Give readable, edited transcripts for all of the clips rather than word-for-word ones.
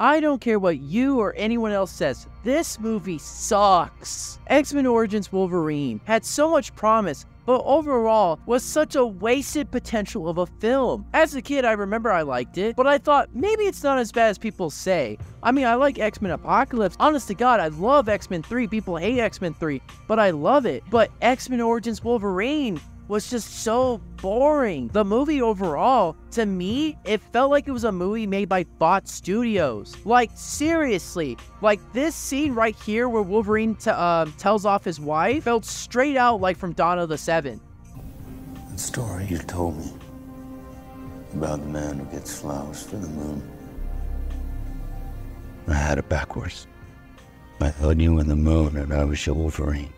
I don't care what you or anyone else says, this movie sucks. X-Men Origins Wolverine had so much promise, but overall was such a wasted potential of a film. As a kid, I remember I liked it, but I thought maybe it's not as bad as people say. I mean, I like X-Men Apocalypse. Honest to God, I love X-Men 3. People hate X-Men 3, but I love it. But X-Men Origins Wolverine was just so boring. The movie overall, to me, it felt like it was a movie made by bot studios. Like, seriously, like this scene right here where Wolverine tells off his wife felt straight out like from Donna the Seven. The story you told me about the man who gets flowers for the moon. I had it backwards. I thought you were the moon and I was your Wolverine.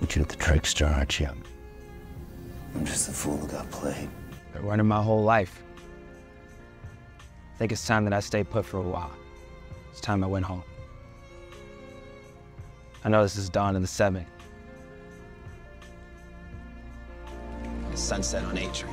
But you're the trickster, aren't you? I'm just the fool who got played. Been running my whole life. I think it's time that I stay put for a while. It's time I went home. I know this is Dawn of the Seven. It's sunset on A Tree.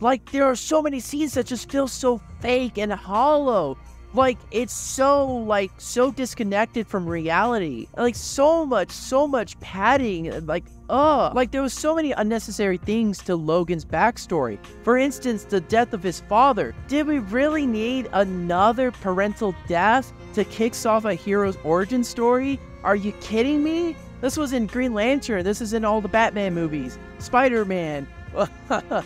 Like, there are so many scenes that just feel so fake and hollow. Like, it's so disconnected from reality. Like, so much padding. Like, like, there was so many unnecessary things to Logan's backstory. For instance, the death of his father. Did we really need another parental death to kick off a hero's origin story? Are you kidding me? This was in Green Lantern. This is in all the Batman movies. Spider-Man.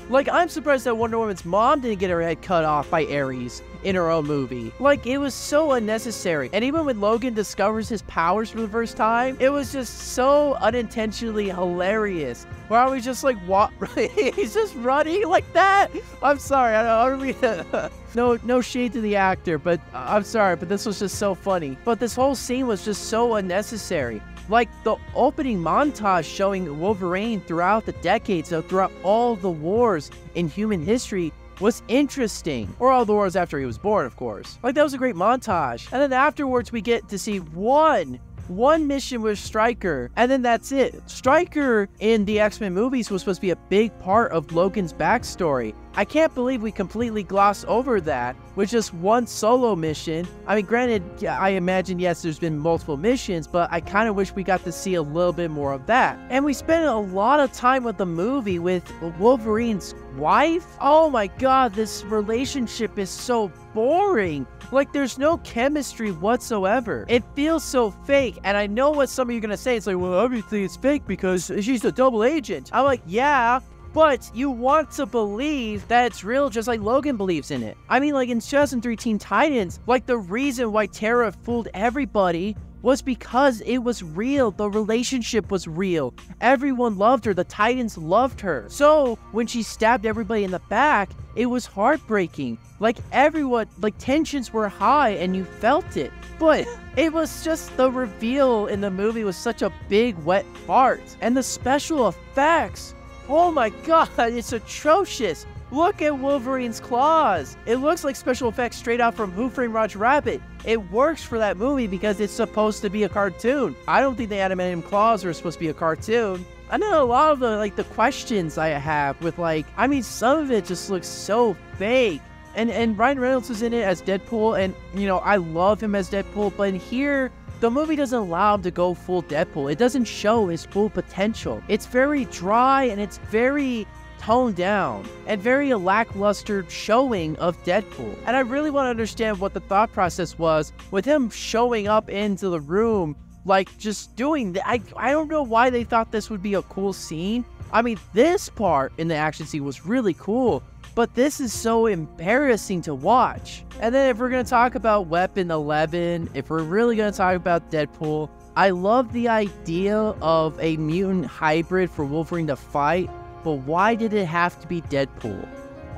Like, I'm surprised that Wonder Woman's mom didn't get her head cut off by Ares in her own movie. Like, it was so unnecessary. And even when Logan discovers his powers for the first time, it was just so unintentionally hilarious. Where I was just like, what? He's just running like that? I'm sorry, I don't mean no shade to the actor, but I'm sorry, but this was just so funny. But this whole scene was just so unnecessary. Like, the opening montage showing Wolverine throughout the decades, so throughout all the wars in human history, was interesting. Or all the wars after he was born, of course. Like, that was a great montage. And then afterwards, we get to see one mission with Stryker, and then that's it. Stryker in the X-Men movies was supposed to be a big part of Logan's backstory. I can't believe we completely glossed over that with just one solo mission. I mean, granted, I imagine, yes, there's been multiple missions, but I kind of wish we got to see a little bit more of that. And we spent a lot of time with the movie with Wolverine's wife. Oh my God, this relationship is so boring. Like, there's no chemistry whatsoever. It feels so fake. And I know what some of you are going to say. It's like, well, obviously it's fake because she's a double agent. I'm like, yeah, but you want to believe that it's real, just like Logan believes in it. I mean, like in 2013 Titans, like the reason why Terra fooled everybody was because it was real. The relationship was real. Everyone loved her. The Titans loved her. So when she stabbed everybody in the back, it was heartbreaking. Like, everyone, like, tensions were high and you felt it. But it was just, the reveal in the movie was such a big wet fart. And the special effects, oh my God, it's atrocious. Look at Wolverine's claws. It looks like special effects straight out from Who Framed Roger Rabbit. It works for that movie because it's supposed to be a cartoon. I don't think the animated claws are supposed to be a cartoon. I know a lot of the, like, the questions I have with, like, I mean, some of it just looks so fake. And Ryan Reynolds is in it as Deadpool, and, you know, I love him as Deadpool, but in here, the movie doesn't allow him to go full Deadpool. It doesn't show his full potential. It's very dry and it's very toned down and very lackluster showing of Deadpool. And I really want to understand what the thought process was with him showing up into the room, like just doing that. I don't know why they thought this would be a cool scene. I mean, this part in the action scene was really cool, but this is so embarrassing to watch. And then if we're going to talk about Weapon 11, if we're really going to talk about Deadpool, I love the idea of a mutant hybrid for Wolverine to fight, but why did it have to be Deadpool?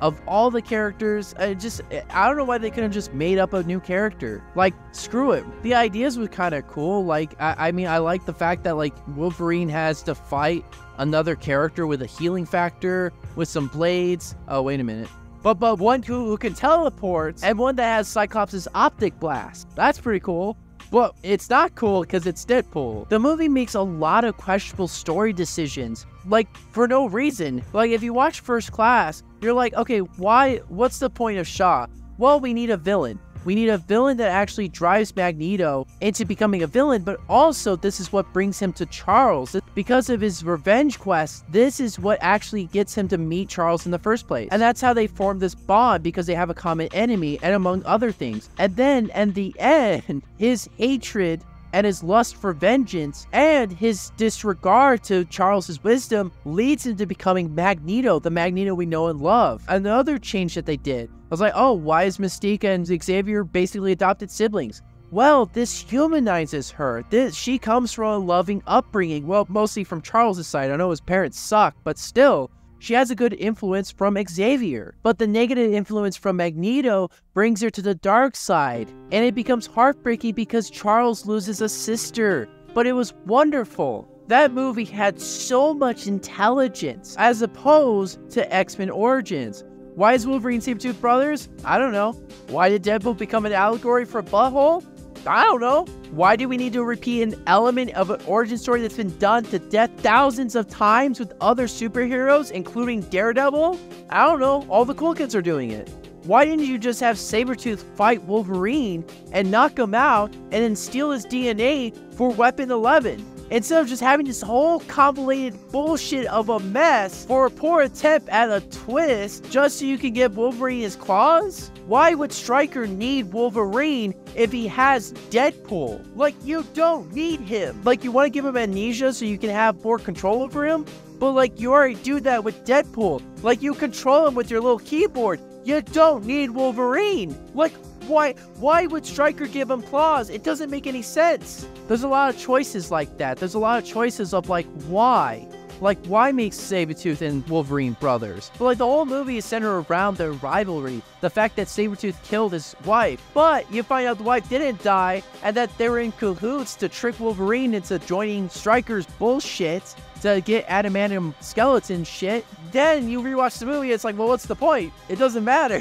Of all the characters, I don't know why they couldn't have just made up a new character. Like, screw it. The ideas were kind of cool. Like, I mean, I like the fact that, like, Wolverine has to fight another character with a healing factor, with some blades. Oh, wait a minute. But one who can teleport, and one that has Cyclops' optic blast. That's pretty cool. But it's not cool because it's Deadpool. The movie makes a lot of questionable story decisions, like, for no reason. Like, if you watch First Class, you're like, okay, what's the point of Shaw? Well, we need a villain. We need a villain that actually drives Magneto into becoming a villain, but also this is what brings him to Charles. Because of his revenge quest, this is what actually gets him to meet Charles in the first place. And that's how they form this bond, because they have a common enemy, and among other things. And then, in the end, his hatred and his lust for vengeance and his disregard to Charles's wisdom leads him to becoming Magneto, the Magneto we know and love. Another change that they did, I was like, oh, why is Mystique and Xavier basically adopted siblings? Well, this humanizes her. She comes from a loving upbringing, well, mostly from Charles's side. I know his parents suck, but still, she has a good influence from Xavier, but the negative influence from Magneto brings her to the dark side, and it becomes heartbreaking because Charles loses a sister. But it was wonderful. That movie had so much intelligence, as opposed to X-Men Origins. Why is Wolverine Sabretooth brothers? I don't know. Why did Deadpool become an allegory for a butthole? I don't know. Why do we need to repeat an element of an origin story that's been done to death thousands of times with other superheroes, including Daredevil? I don't know, all the cool kids are doing it. Why didn't you just have Sabretooth fight Wolverine and knock him out and then steal his DNA for Weapon 11? Instead of just having this whole convoluted bullshit of a mess for a poor attempt at a twist just so you can get Wolverine his claws? Why would Stryker need Wolverine if he has Deadpool? Like, you don't need him. Like, you want to give him amnesia so you can have more control over him? But like, you already do that with Deadpool. Like, you control him with your little keyboard. You don't need Wolverine. Like, why would Stryker give him claws? It doesn't make any sense. There's a lot of choices like that. There's a lot of choices of like, why? Like, why make Sabretooth and Wolverine brothers? But like, the whole movie is centered around their rivalry. The fact that Sabretooth killed his wife. But you find out the wife didn't die, and that they were in cahoots to trick Wolverine into joining Stryker's bullshit to get adamantium skeleton shit. Then you rewatch the movie, it's like, well, what's the point? It doesn't matter.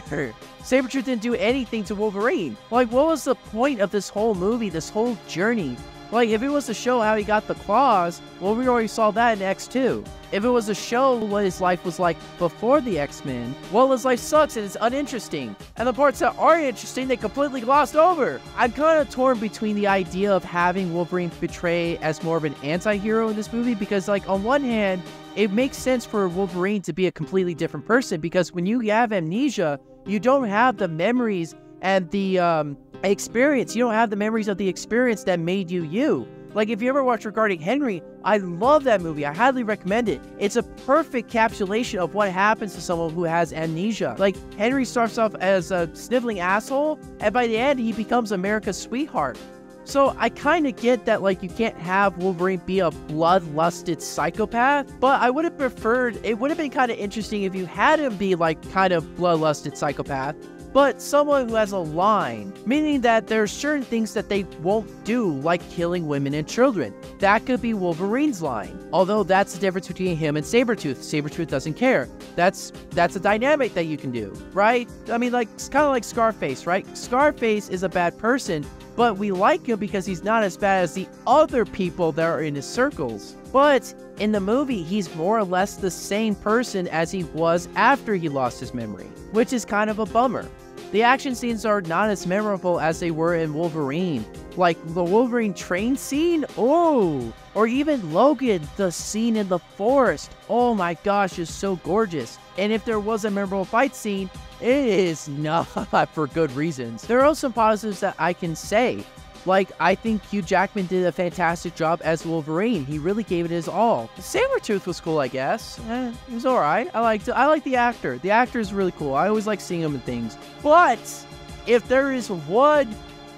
Sabretooth didn't do anything to Wolverine. Like, what was the point of this whole movie, this whole journey? Like, if it was to show how he got the claws, well, we already saw that in X2. If it was to show what his life was like before the X-Men, well, his life sucks and it's uninteresting. And the parts that are interesting, they completely glossed over. I'm kind of torn between the idea of having Wolverine betray as more of an anti-hero in this movie, because, like, on one hand, it makes sense for Wolverine to be a completely different person, because when you have amnesia, you don't have the memories and the, experience. You don't have the memories of the experience that made you you. Like, if you ever watch Regarding Henry, I love that movie. I highly recommend it. It's a perfect encapsulation of what happens to someone who has amnesia. Like, Henry starts off as a sniveling asshole, and by the end, he becomes America's sweetheart. So I kind of get that, like, you can't have Wolverine be a blood-lusted psychopath, but I would have preferred, it would have been kind of interesting if you had him be, like, kind of blood-lusted psychopath, but someone who has a line, meaning that there are certain things that they won't do, like killing women and children. That could be Wolverine's line. Although that's the difference between him and Sabretooth. Sabretooth doesn't care. That's a dynamic that you can do, right? I mean, like, it's kind of like Scarface, right? Scarface is a bad person, but we like him because he's not as bad as the other people that are in his circles. But in the movie, he's more or less the same person as he was after he lost his memory, which is kind of a bummer. The action scenes are not as memorable as they were in Wolverine. Like, the Wolverine train scene? Oh! Or even Logan, the scene in the forest. Oh my gosh, it's so gorgeous. And if there was a memorable fight scene, it is not for good reasons. There are some positives that I can say. Like, I think Hugh Jackman did a fantastic job as Wolverine. He really gave it his all. Sabretooth was cool, I guess. It was alright. I liked the actor. The actor is really cool. I always like seeing him in things. But if there is one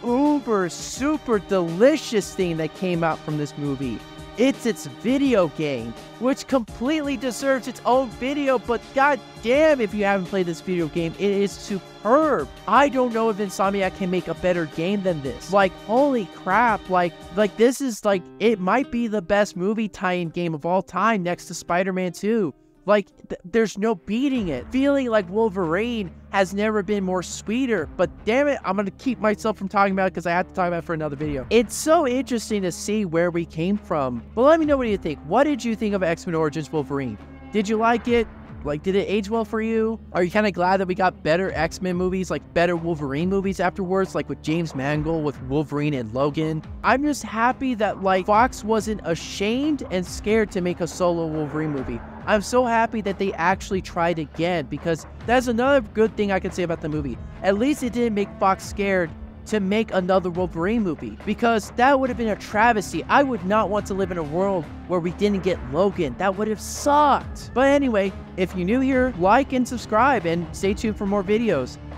uber super delicious thing that came out from this movie, it's its video game, which completely deserves its own video, but god damn if you haven't played this video game, it is superb. I don't know if Insomniac can make a better game than this. Like, holy crap, like this is like, it might be the best movie tie-in game of all time next to Spider-Man 2. Like, there's no beating it. Feeling like Wolverine has never been more sweeter, but damn it, I'm gonna keep myself from talking about it because I have to talk about it for another video. It's so interesting to see where we came from. But let me know what you think. What did you think of X-Men Origins Wolverine? Did you like it? Like, did it age well for you? Are you kind of glad that we got better X-Men movies, like better Wolverine movies afterwards, like with James Mangold, with Wolverine and Logan? I'm just happy that, like, Fox wasn't ashamed and scared to make a solo Wolverine movie. I'm so happy that they actually tried again, because that's another good thing I can say about the movie. At least it didn't make Fox scared to make another Wolverine movie, because that would have been a travesty. I would not want to live in a world where we didn't get Logan. That would have sucked. But anyway, if you're new here, like and subscribe and stay tuned for more videos.